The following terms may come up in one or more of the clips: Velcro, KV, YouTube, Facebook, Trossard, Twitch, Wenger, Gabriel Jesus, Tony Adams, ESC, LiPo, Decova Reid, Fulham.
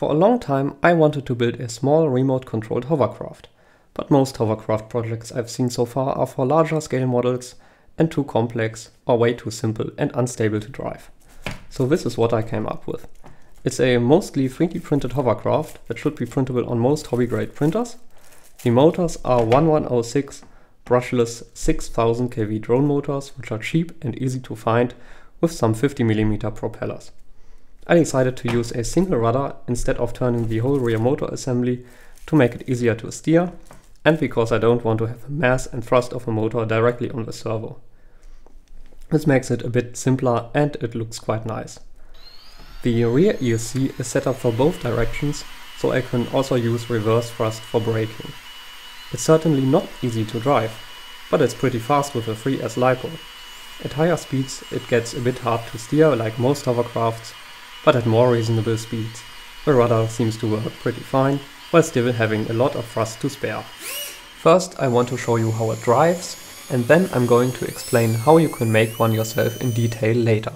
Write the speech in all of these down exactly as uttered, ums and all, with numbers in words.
For a long time I wanted to build a small remote controlled hovercraft, but most hovercraft projects I've seen so far are for larger scale models and too complex or way too simple and unstable to drive. So this is what I came up with. It's a mostly three D printed hovercraft that should be printable on most hobby grade printers. The motors are eleven oh six brushless six thousand K V drone motors, which are cheap and easy to find with some fifty millimeter propellers. I decided to use a single rudder instead of turning the whole rear motor assembly to make it easier to steer, and because I don't want to have the mass and thrust of a motor directly on the servo. This makes it a bit simpler and it looks quite nice. The rear E S C is set up for both directions, so I can also use reverse thrust for braking. It's certainly not easy to drive, but it's pretty fast with a three S LiPo. At higher speeds it gets a bit hard to steer like most hovercrafts, but at more reasonable speeds the rudder seems to work pretty fine, while still having a lot of thrust to spare. First I want to show you how it drives, and then I'm going to explain how you can make one yourself in detail later.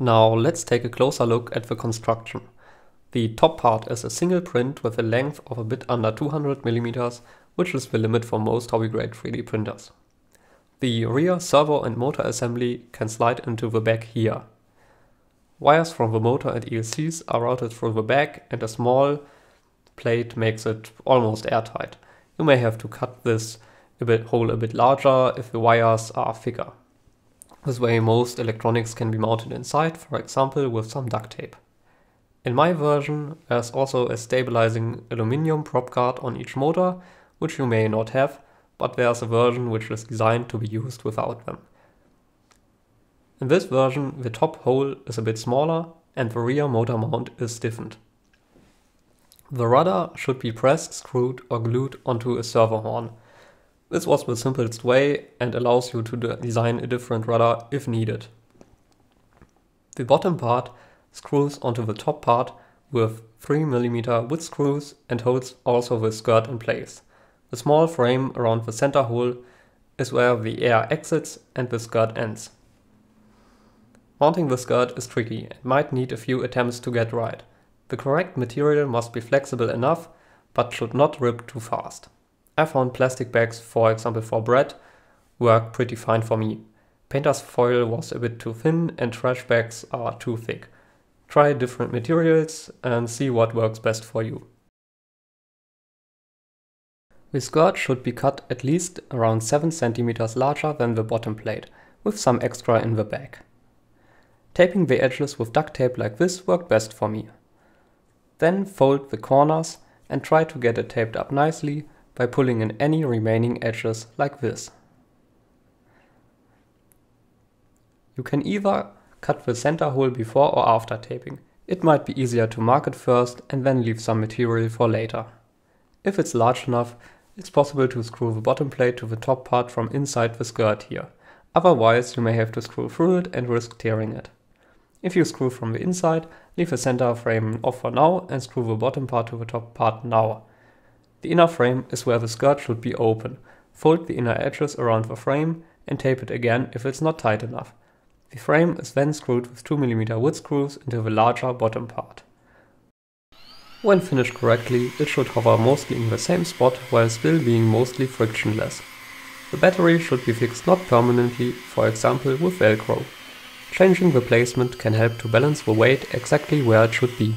Now let's take a closer look at the construction. The top part is a single print with a length of a bit under two hundred millimeters, which is the limit for most hobby grade three D printers. The rear servo and motor assembly can slide into the back here. Wires from the motor and E S Cs are routed through the back, and a small plate makes it almost airtight. You may have to cut this a bit, hole a bit larger if the wires are thicker. This way most electronics can be mounted inside, for example with some duct tape. In my version there's also a stabilizing aluminium prop guard on each motor, which you may not have, but there's a version which is designed to be used without them. In this version the top hole is a bit smaller and the rear motor mount is stiffened. The rudder should be pressed, screwed or glued onto a servo horn. This was the simplest way and allows you to de design a different rudder if needed. The bottom part screws onto the top part with three millimeter width screws and holds also the skirt in place. The small frame around the center hole is where the air exits and the skirt ends. Mounting the skirt is tricky and might need a few attempts to get right. The correct material must be flexible enough, but should not rip too fast. I found plastic bags, for example for bread, work pretty fine for me. Painter's foil was a bit too thin and trash bags are too thick. Try different materials and see what works best for you. The skirt should be cut at least around seven centimeters larger than the bottom plate, with some extra in the back. Taping the edges with duct tape like this worked best for me. Then fold the corners and try to get it taped up nicely by pulling in any remaining edges like this. You can either cut the center hole before or after taping. It might be easier to mark it first and then leave some material for later. If it's large enough, it's possible to screw the bottom plate to the top part from inside the skirt here. Otherwise, you may have to screw through it and risk tearing it. If you screw from the inside, leave the center frame off for now and screw the bottom part to the top part now. The inner frame is where the skirt should be open. Fold the inner edges around the frame and tape it again if it's not tight enough. The frame is then screwed with two millimeter width screws into the larger bottom part. When finished correctly, it should hover mostly in the same spot while still being mostly frictionless. The battery should be fixed not permanently, for example with Velcro. Changing the placement can help to balance the weight exactly where it should be.